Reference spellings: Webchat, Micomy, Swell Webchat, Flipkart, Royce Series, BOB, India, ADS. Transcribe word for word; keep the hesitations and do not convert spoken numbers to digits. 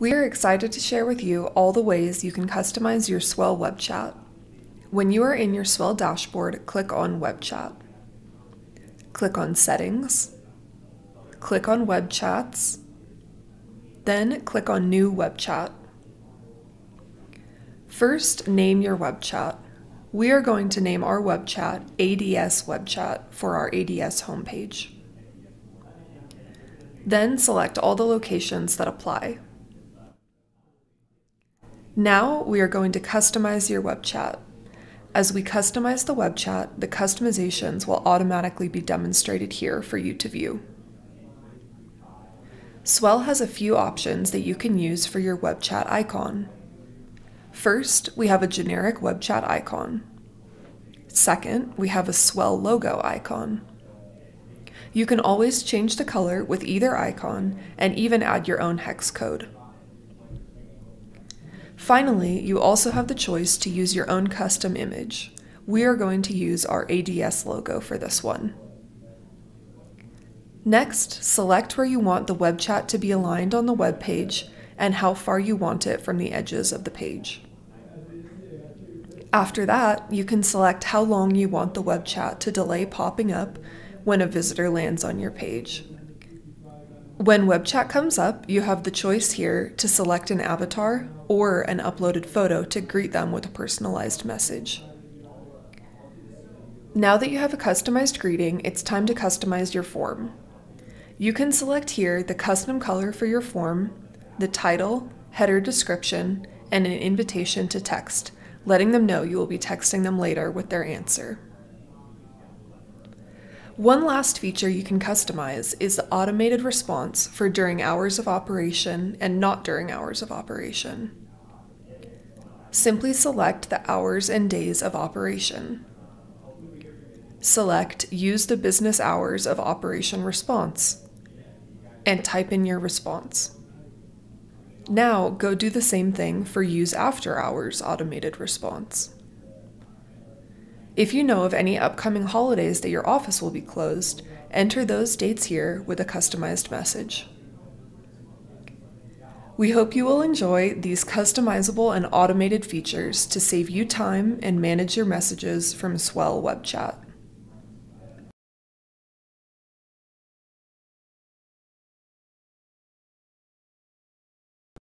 We are excited to share with you all the ways you can customize your Swell web chat. When you are in your Swell dashboard, click on Webchat. Click on Settings. Click on Web Chats. Then click on New Web Chat. First, name your web chat. We are going to name our web chat A D S Web Chat for our A D S homepage. Then select all the locations that apply. Now we are going to customize your web chat. As we customize the web chat, the customizations will automatically be demonstrated here for you to view. Swell has a few options that you can use for your web chat icon. First, we have a generic web chat icon. Second, we have a Swell logo icon. You can always change the color with either icon and even add your own hex code. Finally, you also have the choice to use your own custom image. We are going to use our A D S logo for this one. Next, select where you want the web chat to be aligned on the web page and how far you want it from the edges of the page. After that, you can select how long you want the web chat to delay popping up when a visitor lands on your page. When web chat comes up, you have the choice here to select an avatar or an uploaded photo to greet them with a personalized message. Now that you have a customized greeting, it's time to customize your form. You can select here the custom color for your form, the title, header description, and an invitation to text, letting them know you will be texting them later with their answer. One last feature you can customize is the automated response for during hours of operation and not during hours of operation. Simply select the hours and days of operation. Select Use the business hours of operation response and type in your response. Now go do the same thing for Use after hours automated response. If you know of any upcoming holidays that your office will be closed, enter those dates here with a customized message. We hope you will enjoy these customizable and automated features to save you time and manage your messages from Swell Web Chat.